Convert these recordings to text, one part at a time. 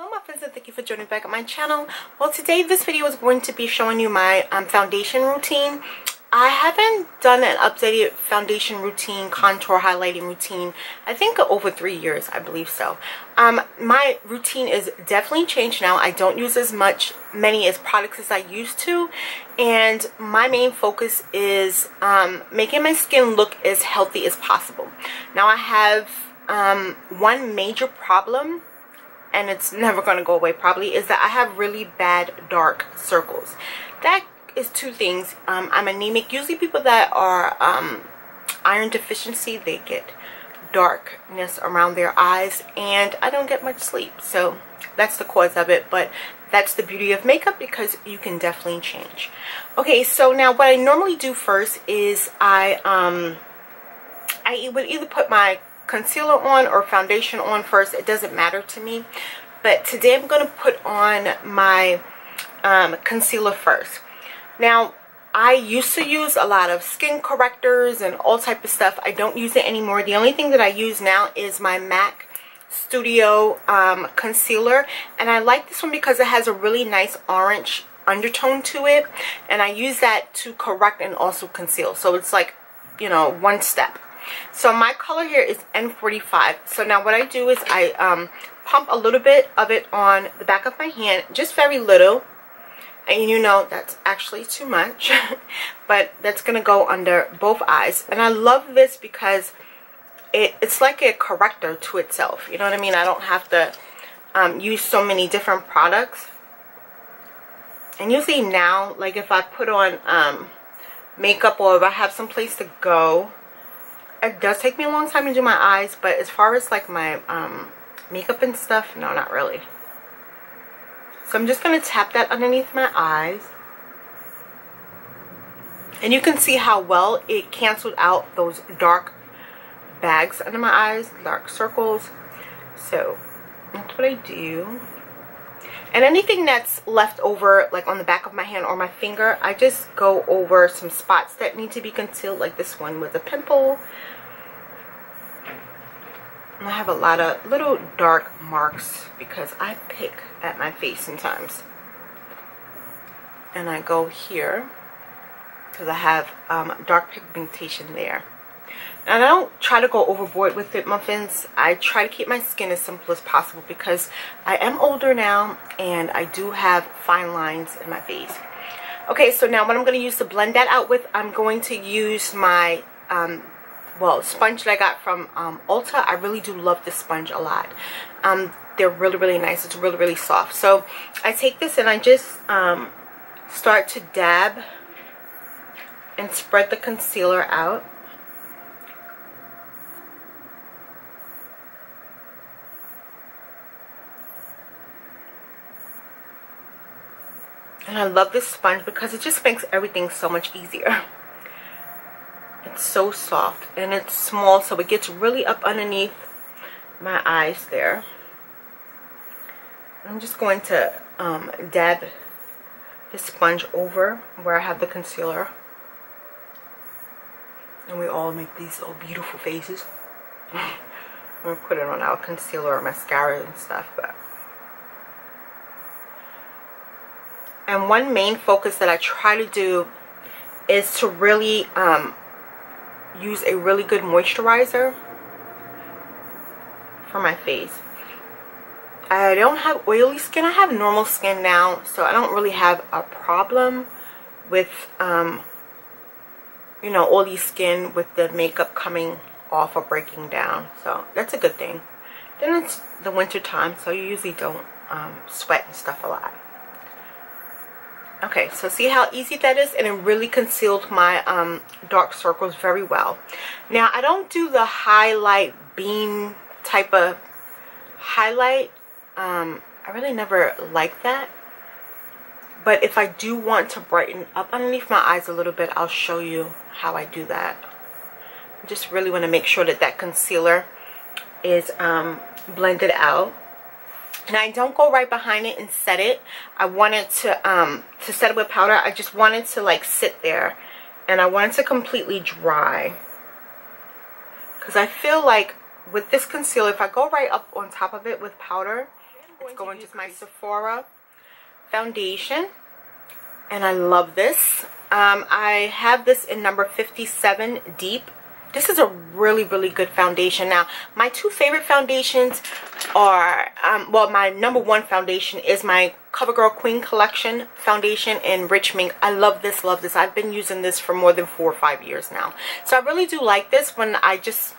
Hello my friends, and thank you for joining back on my channel. Well, today this video is going to be showing you my foundation routine. I haven't done an updated foundation routine, contour highlighting routine, I think over 3 years, I believe so. My routine is definitely changed now. I don't use as many products as I used to, and my main focus is making my skin look as healthy as possible. Now I have one major problem, and it's never going to go away probably, is that I have really bad dark circles. That is two things. I'm anemic. Usually people that are iron deficiency, they get darkness around their eyes, and I don't get much sleep, so that's the cause of it. But that's the beauty of makeup, because you can definitely change. Okay, so now what I normally do first is I would either put my concealer on or foundation on first. It doesn't matter to me, but today I'm going to put on my concealer first. Now, I used to use a lot of skin correctors and all type of stuff. I don't use it anymore. The only thing that I use now is my MAC Studio concealer, and I like this one because it has a really nice orange undertone to it, and I use that to correct and also conceal. So it's like, you know, one step. So my color here is N45. So now what I do is I pump a little bit of it on the back of my hand, just very little. And you know, that's actually too much, but that's going to go under both eyes. And I love this because it's like a corrector to itself. You know what I mean? I don't have to use so many different products. And usually now, like if I put on makeup or if I have someplace to go, it does take me a long time to do my eyes. But as far as like my makeup and stuff, no, not really. So I'm just going to tap that underneath my eyes. And you can see how well it canceled out those dark bags under my eyes, dark circles. So that's what I do. And anything that's left over, like on the back of my hand or my finger, I just go over some spots that need to be concealed, like this one with a pimple. I have a lot of little dark marks because I pick at my face sometimes. And I go here because I have dark pigmentation there. And I don't try to go overboard with it, muffins. I try to keep my skin as simple as possible because I am older now and I do have fine lines in my face. Okay, so now what I'm going to use to blend that out with, I'm going to use my sponge that I got from Ulta. I really do love this sponge a lot. They're really, really nice. It's really, really soft. So I take this and I just start to dab and spread the concealer out. And I love this sponge because it just makes everything so much easier. It's so soft and it's small, so it gets really up underneath my eyes there. I'm just going to dab the sponge over where I have the concealer. And we all make these little beautiful faces. We'll put it on our concealer or mascara and stuff. And one main focus that I try to do is to really use a really good moisturizer for my face. I don't have oily skin. I have normal skin now, so I don't really have a problem with you know, oily skin with the makeup coming off or breaking down, so that's a good thing. Then it's the winter time, so you usually don't sweat and stuff a lot. Okay, so see how easy that is, and it really concealed my dark circles very well. Now, I don't do the highlight beam type of highlight. I really never like that. But if I do want to brighten up underneath my eyes a little bit, I'll show you how I do that. I just really want to make sure that that concealer is blended out. And I don't go right behind it and set it. I wanted to set it with powder. I just wanted to like sit there, and I wanted to completely dry. Because I feel like with this concealer, if I go right up on top of it with powder, It's going to my Sephora foundation, and I love this. I have this in number 57 Deep. This is a really, really good foundation. Now, my two favorite foundations are, well, my number one foundation is my CoverGirl Queen Collection foundation in Rich Mink. I love this, love this. I've been using this for more than 4 or 5 years now. So I really do like this when I just,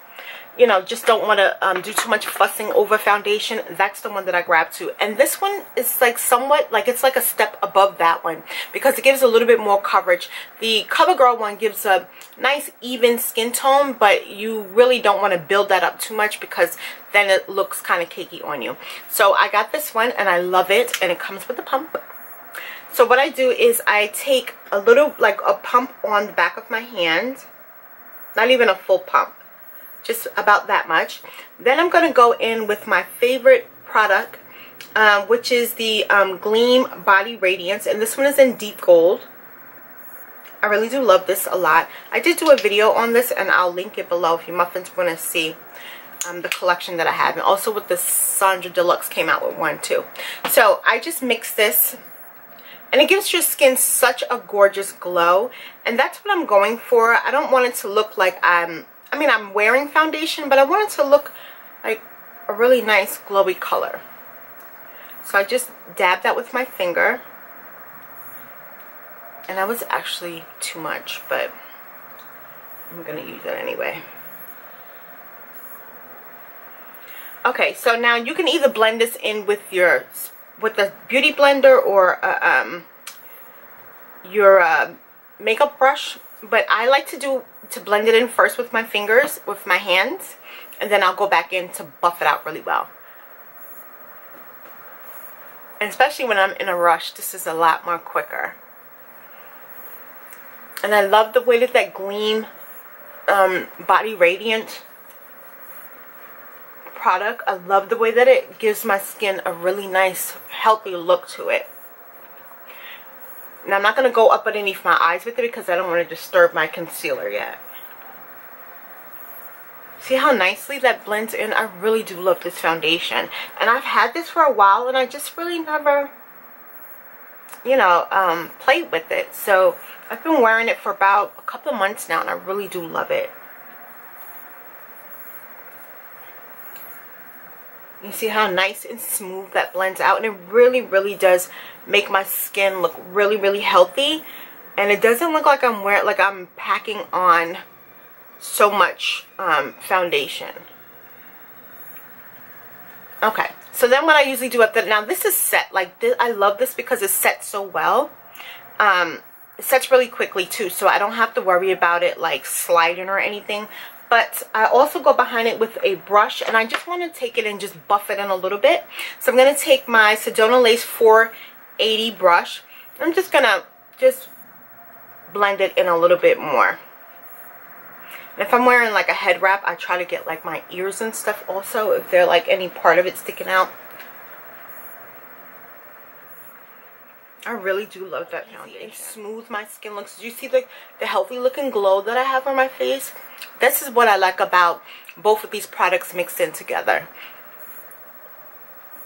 you know, just don't want to do too much fussing over foundation. That's the one that I grabbed to. And this one is like somewhat, like it's like a step above that one because it gives a little bit more coverage. The CoverGirl one gives a nice even skin tone, but you really don't want to build that up too much because then it looks kind of cakey on you. So I got this one and I love it, and it comes with a pump. So what I do is I take a little, like a pump on the back of my hand, not even a full pump, just about that much. Then I'm going to go in with my favorite product, which is the Gleam Body Radiance, and this one is in Deep Gold. I really do love this a lot. I did do a video on this, and I'll link it below if you muffins want to see the collection that I have. And also with the Sandra Deluxe came out with one too. So I just mix this, and it gives your skin such a gorgeous glow, and that's what I'm going for. I don't want it to look like I'm wearing foundation, but I want it to look like a really nice glowy color. So I just dabbed that with my finger. And that was actually too much, but I'm going to use it anyway. Okay, so now you can either blend this in with a beauty blender or your makeup brush. But I like to blend it in first with my fingers, with my hands, and then I'll go back in to buff it out really well. And especially when I'm in a rush, this is a lot more quicker. And I love the way that Gleam Body Radiant product, I love the way that it gives my skin a really nice, healthy look to it. Now, I'm not going to go up underneath my eyes with it because I don't want to disturb my concealer yet. See how nicely that blends in? I really do love this foundation. And I've had this for a while, and I just really never, you know, played with it. So I've been wearing it for about a couple of months now, and I really do love it. You see how nice and smooth that blends out, and it really, really does make my skin look really, really healthy. And it doesn't look like I'm wearing, like I'm packing on so much foundation. Okay, so then what I usually do after, now this is set like this. I love this because it's set so well. It sets really quickly too, so I don't have to worry about it like sliding or anything. But I also go behind it with a brush, and I just want to take it and just buff it in a little bit. So I'm going to take my Sedona Lace 480 brush. I'm just going to just blend it in a little bit more. And if I'm wearing like a head wrap, I try to get like my ears and stuff also, if they're like any part of it sticking out. I really do love that foundation. It's smooth. My skin looks. Do you see the healthy looking glow that I have on my face? This is what I like about both of these products mixed in together.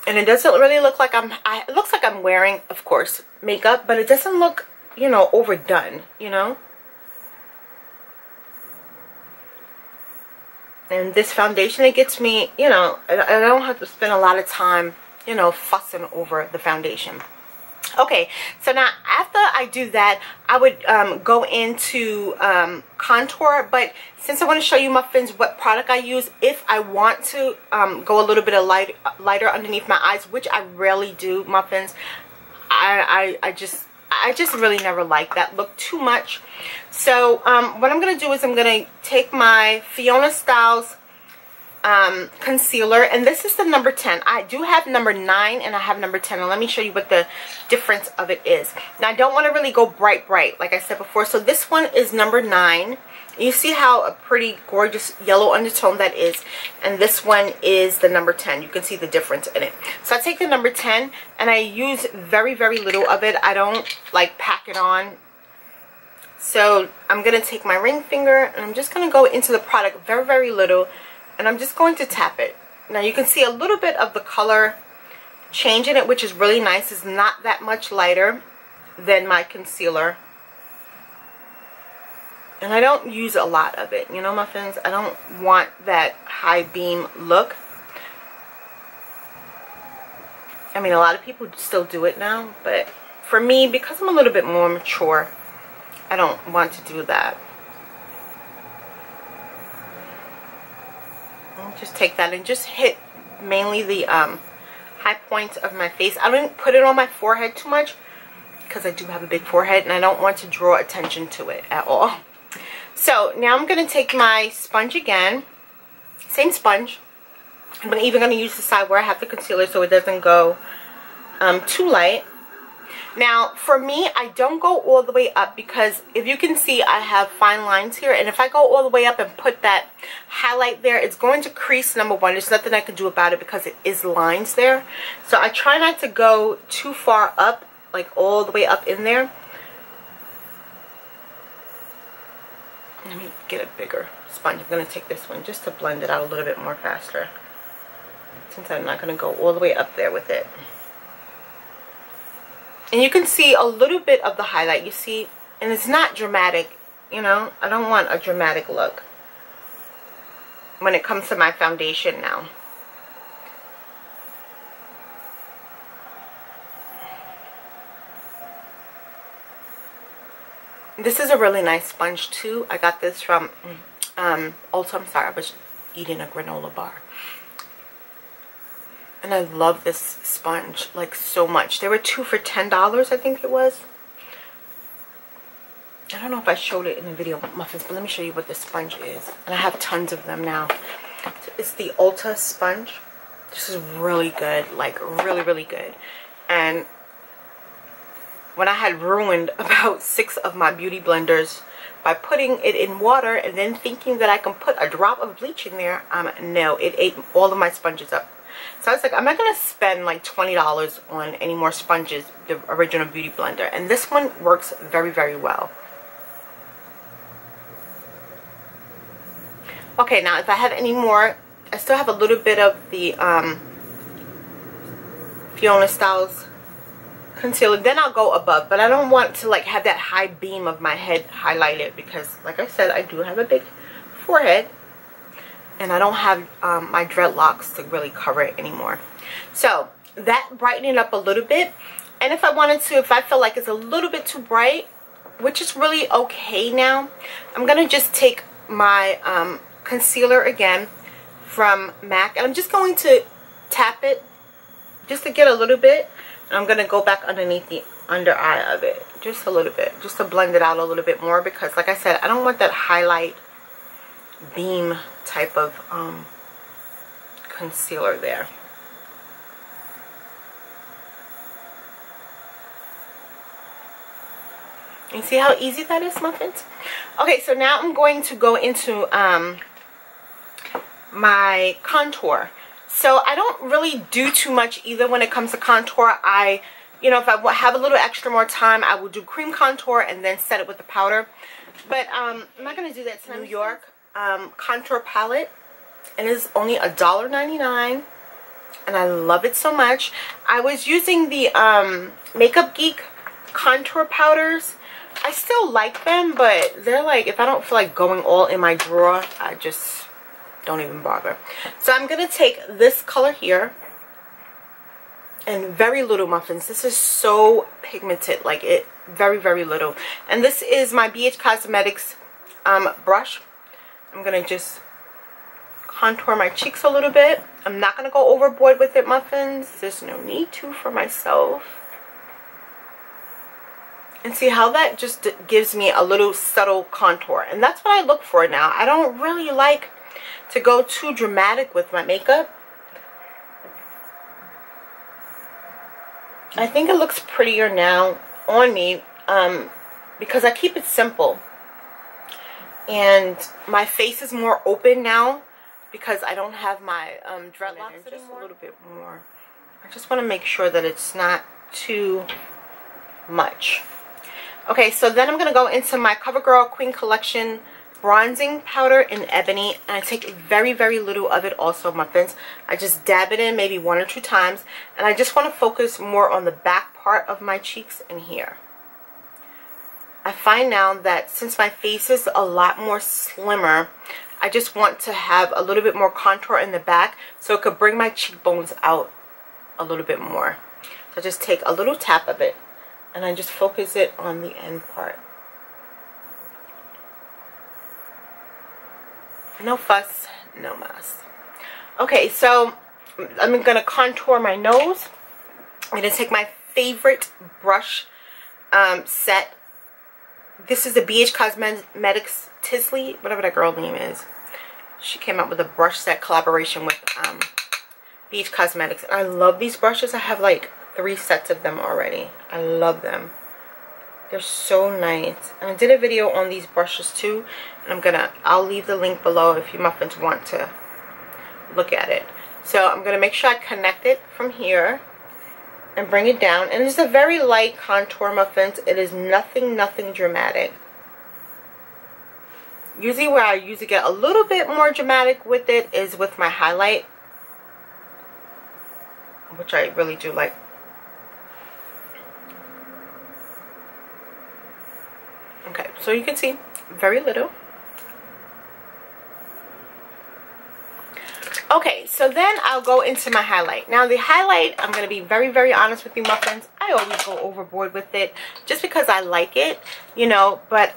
And it doesn't really look like it looks like I'm wearing, of course, makeup, but it doesn't look, you know, overdone, you know? And this foundation, it gets me, you know, I don't have to spend a lot of time, you know, fussing over the foundation. Okay, so now after I do that, I would go into contour, but since I want to show you, muffins, what product I use, if I want to go a little bit of lighter underneath my eyes, which I rarely do, muffins, I just really never like that look too much. So what I'm going to do is I'm going to take my Fiona Styles concealer, and this is the number 10. I do have number 9 and I have number 10, and let me show you what the difference of it is. Now, I don't want to really go bright like I said before, so this one is number 9. You see how a pretty gorgeous yellow undertone that is, and this one is the number 10. You can see the difference in it. So I take the number 10 and I use very little of it. I don't like pack it on. So I'm gonna take my ring finger and I'm just gonna go into the product very little. And I'm just going to tap it. Now you can see a little bit of the color change in it, which is really nice. It's not that much lighter than my concealer. And I don't use a lot of it. You know, my friends, I don't want that high beam look. I mean, a lot of people still do it now, but for me, because I'm a little bit more mature, I don't want to do that. I'll just take that and just hit mainly the high points of my face. I don't put it on my forehead too much because I do have a big forehead and I don't want to draw attention to it at all. So now I'm going to take my sponge again, same sponge. I'm even going to use the side where I have the concealer so it doesn't go too light. Now, for me, I don't go all the way up because if you can see, I have fine lines here. And if I go all the way up and put that highlight there, it's going to crease, number one. There's nothing I can do about it because it is lines there. So I try not to go too far up, like all the way up in there. Let me get a bigger sponge. I'm going to take this one just to blend it out a little bit more faster, since I'm not going to go all the way up there with it. And you can see a little bit of the highlight, you see, and it's not dramatic, you know. I don't want a dramatic look when it comes to my foundation now. This is a really nice sponge too. I got this from Ulta. I'm sorry, I was eating a granola bar. And I love this sponge, like, so much. There were two for $10, I think it was. I don't know if I showed it in the video, Muffins, but let me show you what this sponge is. And I have tons of them now. It's the Ulta sponge. This is really good, like, really, really good. And when I had ruined about 6 of my beauty blenders by putting it in water and then thinking that I can put a drop of bleach in there, no, it ate all of my sponges up. So I was like, I'm not going to spend like $20 on any more sponges, the original beauty blender. And this one works very, very well. Okay, now if I have any more, I still have a little bit of the Fiona Styles concealer. Then I'll go above, but I don't want to like have that high beam of my head highlighted because, like I said, I do have a big forehead. And I don't have my dreadlocks to really cover it anymore. So that brightened it up a little bit. And if I wanted to, if I feel like it's a little bit too bright, which is really okay now, I'm going to just take my concealer again from MAC. And I'm just going to tap it just to get a little bit. And I'm going to go back underneath the under eye of it just a little bit, just to blend it out a little bit more. Because like I said, I don't want that highlight beam type of concealer there. You see how easy that is, Muffins? Okay, so now I'm going to go into my contour. So I don't really do too much either when it comes to contour. You know, if I have a little extra more time, I will do cream contour and then set it with the powder. But I'm not going to do that tonight. New York contour palette, and it's only $1.99, and I love it so much. I was using the Makeup Geek contour powders. I still like them, but they're like, if I don't feel like going all in my drawer, I just don't even bother. So I'm gonna take this color here, and very little, Muffins. This is so pigmented, like, it very, very little. And this is my BH Cosmetics brush. I'm going to just contour my cheeks a little bit. I'm not going to go overboard with it, Muffins. There's no need to for myself. And see how that just gives me a little subtle contour. And that's what I look for now. I don't really like to go too dramatic with my makeup. I think it looks prettier now on me because I keep it simple. And my face is more open now because I don't have my dreadlocks just anymore. A little bit more. I just want to make sure that it's not too much. Okay, so then I'm going to go into my CoverGirl Queen Collection bronzing powder in Ebony, and I take very, very little of it also on my face. I just dab it in maybe 1 or 2 times, and I just want to focus more on the back part of my cheeks and here. I find now that since my face is a lot more slimmer, I just want to have a little bit more contour in the back so it could bring my cheekbones out a little bit more. So I just take a little tap of it and I just focus it on the end part. No fuss, no mess. Okay, so I'm going to contour my nose. I'm going to take my favorite brush set. This is the BH Cosmetics Tisley, whatever that girl name is. She came out with a brush set collaboration with BH Cosmetics. And I love these brushes. I have like 3 sets of them already. I love them. They're so nice. And I did a video on these brushes too. And I'll leave the link below if you muffins want to look at it. So I'm going to make sure I connect it from here. And bring it down. And it's a very light contour, muffins. It is nothing dramatic. Usually where I usually get a little bit more dramatic with it is with my highlight. Which I really do like. Okay, so you can see very little. Okay, so then I'll go into my highlight. Now the highlight, I'm going to be very, very honest with you, muffins. I always go overboard with it just because I like it, you know. But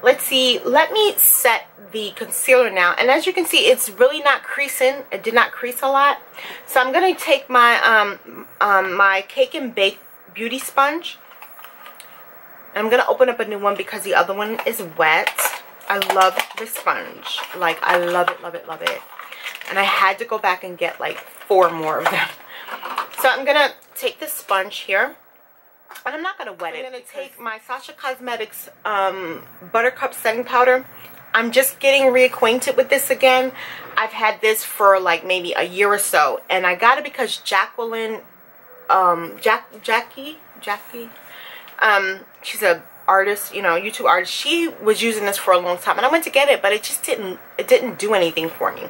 let's see. Let me set the concealer now. And as you can see, it's really not creasing. It did not crease a lot. So I'm going to take my, my Cake and Bake Beauty sponge. And I'm going to open up a new one because the other one is wet. I love this sponge. Like, I love it, love it, love it. And I had to go back and get like 4 more of them. So I'm going to take this sponge here. And I'm not going to wet it. I'm going to take my Sasha Cosmetics Buttercup Setting Powder. I'm just getting reacquainted with this again. I've had this for like maybe a year or so. And I got it because Jacqueline, Jackie, she's a artist, you know, YouTube artist. She was using this for a long time, and I went to get it, but it just didn't do anything for me.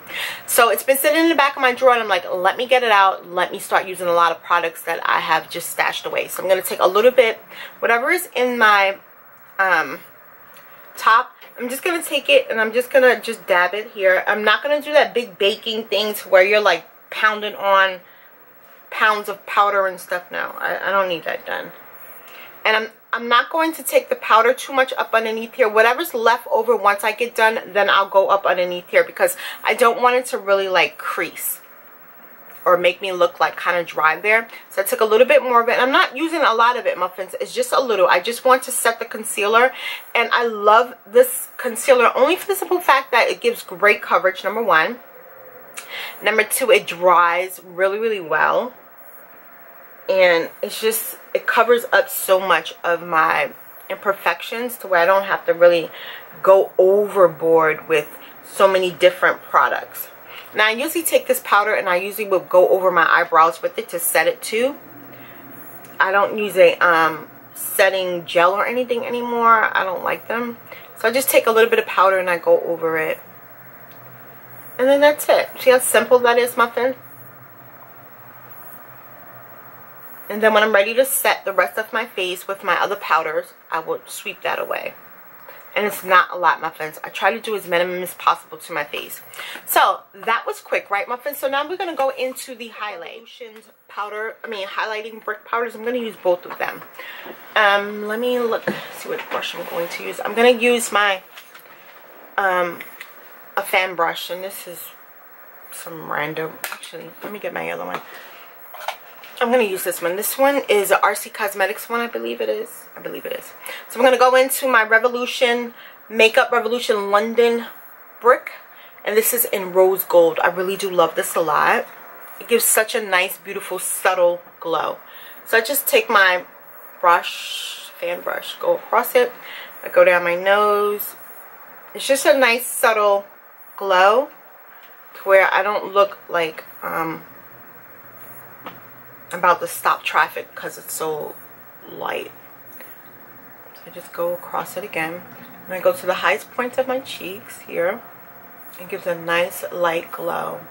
So it's been sitting in the back of my drawer, and I'm like, let me get it out. Let me start using a lot of products that I have just stashed away. So I'm going to take a little bit, whatever is in my top, I'm just going to take it, and I'm just going to just dab it here. I'm not going to do that big baking thing to where you're like pounding on pounds of powder and stuff. No, I don't need that done. And I'm not going to take the powder too much up underneath here. Whatever's left over once I get done, then I'll go up underneath here because I don't want it to really like crease or make me look like kind of dry there. So I took a little bit more of it. I'm not using a lot of it, muffins. It's just a little. I just want to set the concealer. And I love this concealer only for the simple fact that it gives great coverage, number one. Number two, it dries really, really well. And it's just, it covers up so much of my imperfections to where I don't have to really go overboard with so many different products. Now, I usually take this powder and I usually will go over my eyebrows with it to set it too. I don't use a setting gel or anything anymore. I don't like them. So I just take a little bit of powder and I go over it. And then that's it. See how simple that is, muffin? And then when I'm ready to set the rest of my face with my other powders, I will sweep that away. And it's not a lot, muffins. I try to do as minimum as possible to my face. So that was quick, right, muffins? So now we're going to go into the highlighting brick powders. I'm going to use both of them. Let me look, see what brush I'm going to use. I'm going to use my a fan brush. And this is some random, actually, let me get my other one. I'm going to use this one. This one is an RC Cosmetics one, I believe it is. I believe it is. So I'm going to go into my Makeup Revolution London brick. And this is in Rose Gold. I really do love this a lot. It gives such a nice, beautiful, subtle glow. So I just take my brush, fan brush, go across it. I go down my nose. It's just a nice, subtle glow to where I don't look like... about to stop traffic because it's so light. So I just go across it again. I'm going to go to the highest points of my cheeks here. It gives a nice light glow.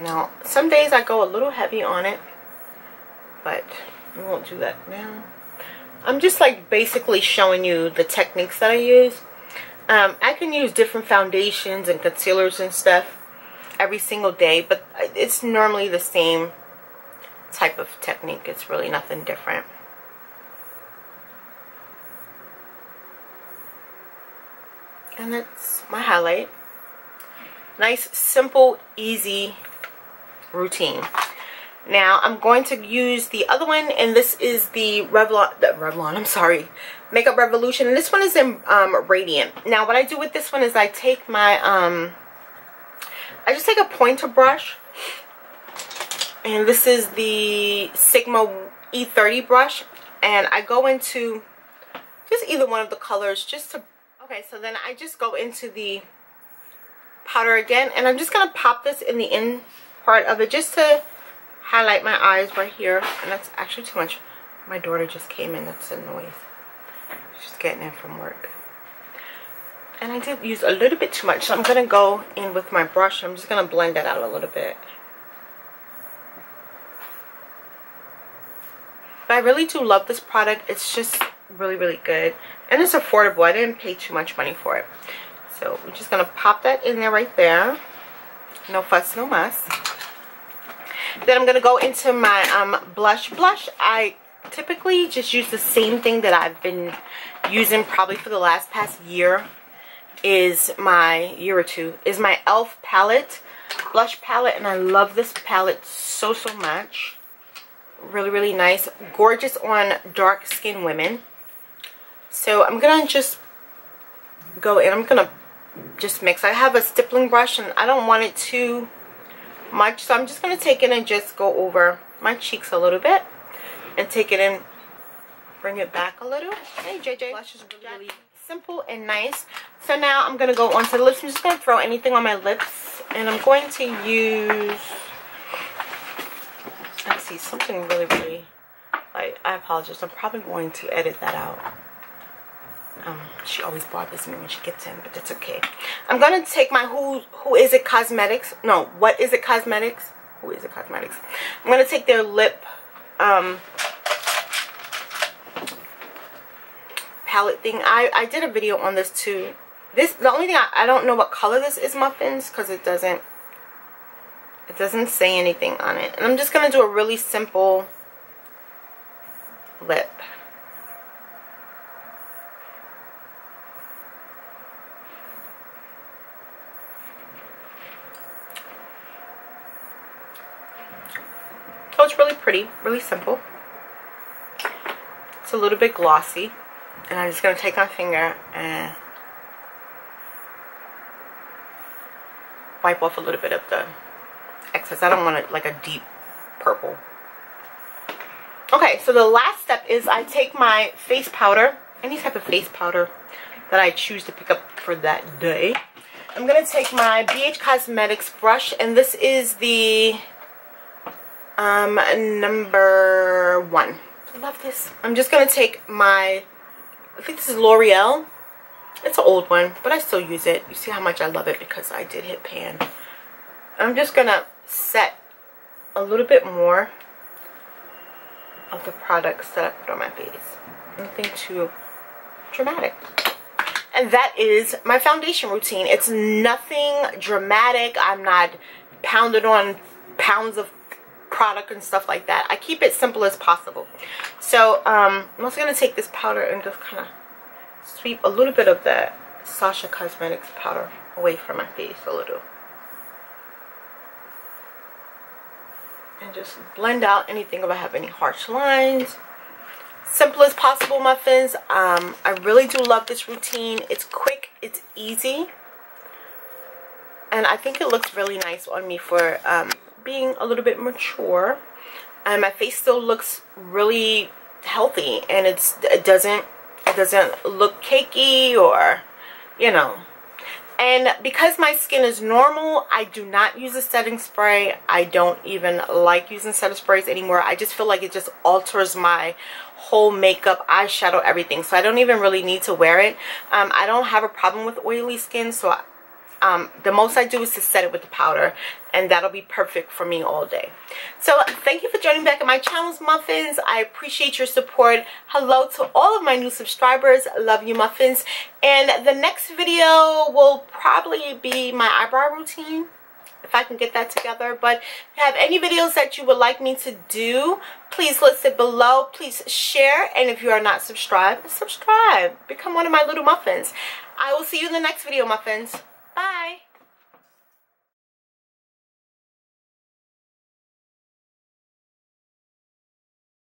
Now, some days I go a little heavy on it, but I won't do that now. I'm just like basically showing you the techniques that I use. I can use different foundations and concealers and stuff every single day, but it's normally the same type of technique. It's really nothing different. And that's my highlight. Nice, simple, easy routine. Now I'm going to use the other one, and this is the Makeup Revolution, and this one is in Radiant. Now what I do with this one is I take my I just take a pointer brush, and this is the Sigma E30 brush, and I go into just either one of the colors just to, okay, so then I just go into the powder again, and I'm just going to pop this in the end part of it just to highlight my eyes right here. And that's actually too much. My daughter just came in. That's a noise. She's getting in from work. And I did use a little bit too much. So I'm going to go in with my brush. I'm just going to blend that out a little bit. But I really do love this product. It's just really, really good. And it's affordable. I didn't pay too much money for it. So we're just going to pop that in there right there. No fuss, no muss. Then I'm going to go into my blush. Blush, I typically just use the same thing that I've been using probably for the last past year, is my year or two, is my Elf palette, blush palette, and I love this palette so, so much. Really, really nice. Gorgeous on dark skin women. So I'm going to just go in. I'm going to just mix. I have a stippling brush, and I don't want it too much, so I'm just going to take it and just go over my cheeks a little bit and take it and bring it back a little. Hey JJ, blush is really, really simple and nice. So now I'm going to go on to the lips. I'm just going to throw anything on my lips, and I'm going to use, let's see, something really, really light. I apologize, I'm probably going to edit that out. She always bothers me when she gets in, but that's okay. I'm gonna take my What Is It Cosmetics. I'm gonna take their lip palette thing. I did a video on this too. The only thing I don't know what color this is, muffins, because it doesn't say anything on it. And I'm just gonna do a really simple lip. So it's really pretty, really simple. It's a little bit glossy, and I'm just going to take my finger and wipe off a little bit of the excess. I don't want it like a deep purple. Okay, so the last step is I take my face powder, any type of face powder that I choose to pick up for that day. I'm going to take my BH Cosmetics brush, and this is the number 1. I love this. I'm just going to take my, I think this is L'Oreal. It's an old one, but I still use it. You see how much I love it because I did hit pan. I'm just going to set a little bit more of the products that I put on my face. Nothing too dramatic. And that is my foundation routine. It's nothing dramatic. I'm not pounded on pounds of product and stuff like that. I keep it simple as possible. So I'm also going to take this powder and just kind of sweep a little bit of that Sasha Cosmetics powder away from my face a little, and just blend out anything if I have any harsh lines. Simple as possible, muffins. I really do love this routine. It's quick, it's easy, and I think it looks really nice on me for being a little bit mature. And my face still looks really healthy, and it doesn't look cakey, or you know, And because my skin is normal, I do not use a setting spray. I don't even like using setting sprays anymore. I just feel like it just alters my whole makeup, eyeshadow, everything. So I don't even really need to wear it. I don't have a problem with oily skin, so the most I do is to set it with the powder, and that'll be perfect for me all day. So thank you for joining back at my channel's Muffins. I appreciate your support. Hello to all of my new subscribers. Love you, Muffins. And the next video will probably be my eyebrow routine, if I can get that together. But if you have any videos that you would like me to do, please list it below. Please share. And if you are not subscribed, subscribe. Become one of my little Muffins. I will see you in the next video, Muffins. Bye.